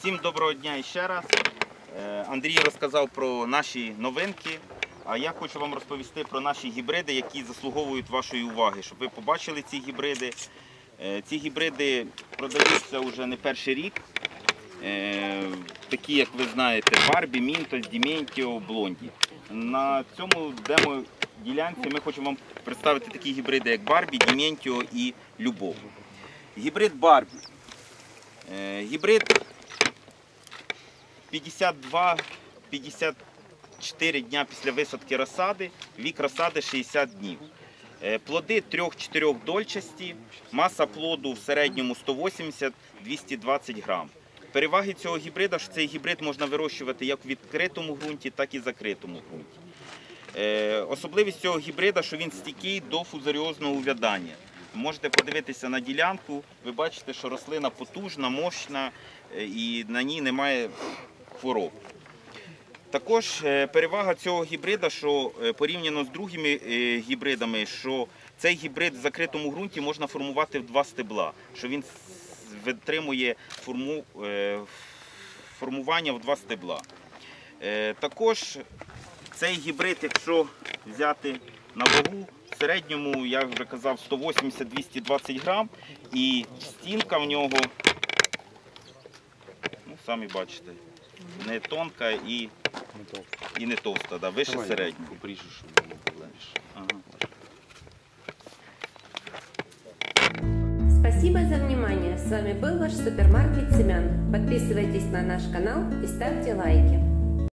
Всім доброго дня і ще раз. Андрій розказав про наші новинки, а я хочу вам розповісти про наші гібриди, які заслуговують вашої уваги, щоб ви побачили ці гібриди. Ці гібриди продаються вже не перший рік, такі, як ви знаєте, Барбі, Мінтос, Дементіо, Блонді. На цьому демо-ділянці ми хочемо вам представити такі гібриди, як Барбі, Дементіо і Любов. Гібрид Барбі. Гібрид 52-54 дня після висадки розсади, вік розсади 60 днів. Плоди 3-4 дольчасті, маса плоду в середньому 180-220 грам. Переваги цього гібрида, що цей гібрид можна вирощувати як в відкритому ґрунті, так і в закритому ґрунті. Особливість цього гібрида, що він стійкий до фузоріозного ув'ядання. Можете подивитися на ділянку, ви бачите, що рослина потужна, мощна і на ній немає хвороб. Також перевага цього гібрида, що порівняно з другими гібридами, що цей гібрид в закритому ґрунті можна формувати в два стебла, що він витримує формування в два стебла. Також цей гібрид, якщо взяти на вагу, в середньому, я вже казав, 180-220 грам, і стінка в нього, ну, самі бачите, не тонка і не товста, да, вище середнього. Спасибо за внимание. С вами был ваш супермаркет семян. Подписывайтесь на наш канал и ставьте лайки.